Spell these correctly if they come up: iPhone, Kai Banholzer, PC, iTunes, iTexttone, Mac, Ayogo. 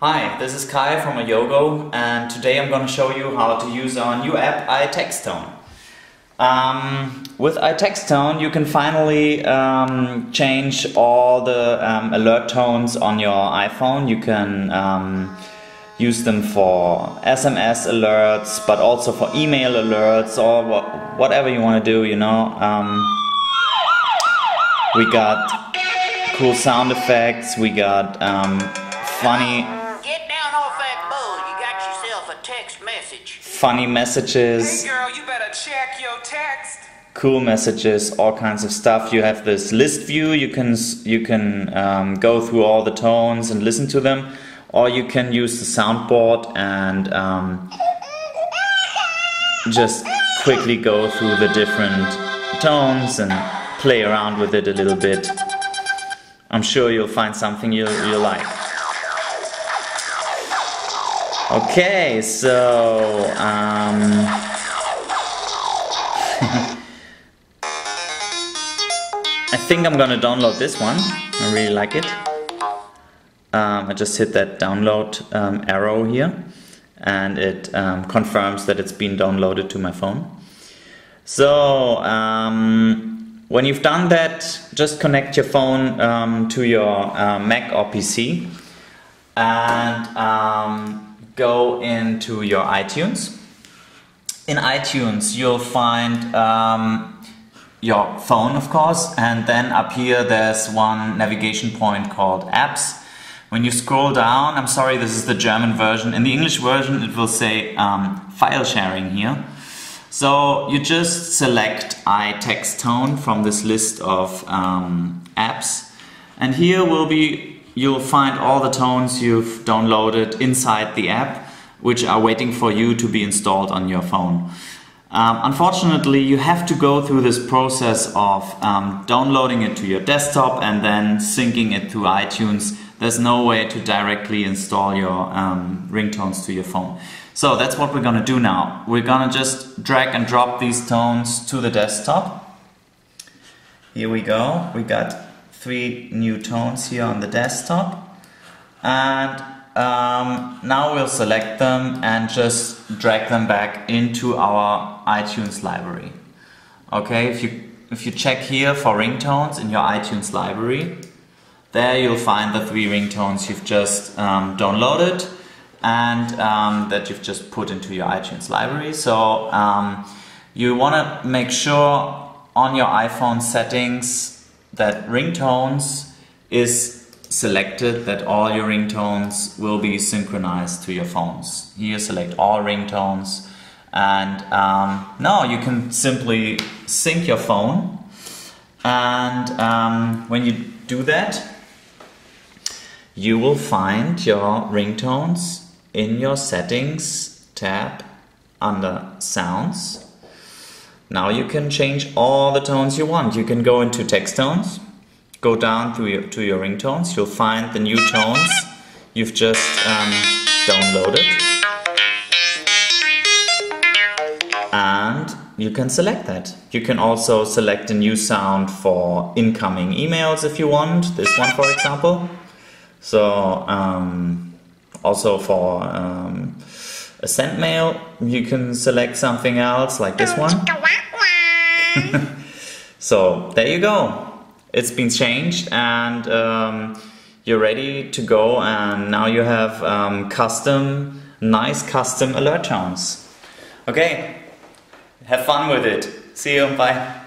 Hi, this is Kai from Ayogo, and today I'm going to show you how to use our new app iTexttone. With iTexttone you can finally change all the alert tones on your iPhone. You can use them for SMS alerts, but also for email alerts or whatever you want to do, you know. We got cool sound effects, we got funny... funny messages, hey girl, you better check your text. Cool messages, all kinds of stuff. You have this list view. You can go through all the tones and listen to them, or you can use the soundboard and just quickly go through the different tones and play around with it a little bit. I'm sure you'll find something you'll like. Okay, so I think I'm gonna download this one. I really like it. I just hit that download arrow here, and it confirms that it's been downloaded to my phone. So when you've done that, just connect your phone to your Mac or PC, and go into your iTunes. In iTunes you'll find your phone, of course, and then up here there's one navigation point called apps. When you scroll down, I'm sorry, this is the German version. In the English version it will say file sharing here. So you just select iTexttone from this list of apps, and here you'll find all the tones you've downloaded inside the app, which are waiting for you to be installed on your phone. Unfortunately, you have to go through this process of downloading it to your desktop and then syncing it to iTunes. There's no way to directly install your ringtones to your phone. So that's what we're gonna do now. We're gonna just drag and drop these tones to the desktop. Here we go. We got 3 new tones here on the desktop, and now we'll select them and just drag them back into our iTunes library. Okay, if you check here for ringtones in your iTunes library, there you'll find the 3 ringtones you've just downloaded and that you've just put into your iTunes library. So you want to make sure on your iPhone settings that ringtones is selected, that all your ringtones will be synchronized to your phones. Here select all ringtones, and now you can simply sync your phone, and when you do that you will find your ringtones in your settings tab under sounds. Now you can change all the tones you want. You can go into text tones, go down to your ringtones, you'll find the new tones you've just downloaded, and you can select that. You can also select a new sound for incoming emails if you want, this one for example. So also for a sent mail, you can select something else like this one. So there you go. It's been changed, and you're ready to go, and now you have nice custom alert tones. Okay, have fun with it. See you, bye.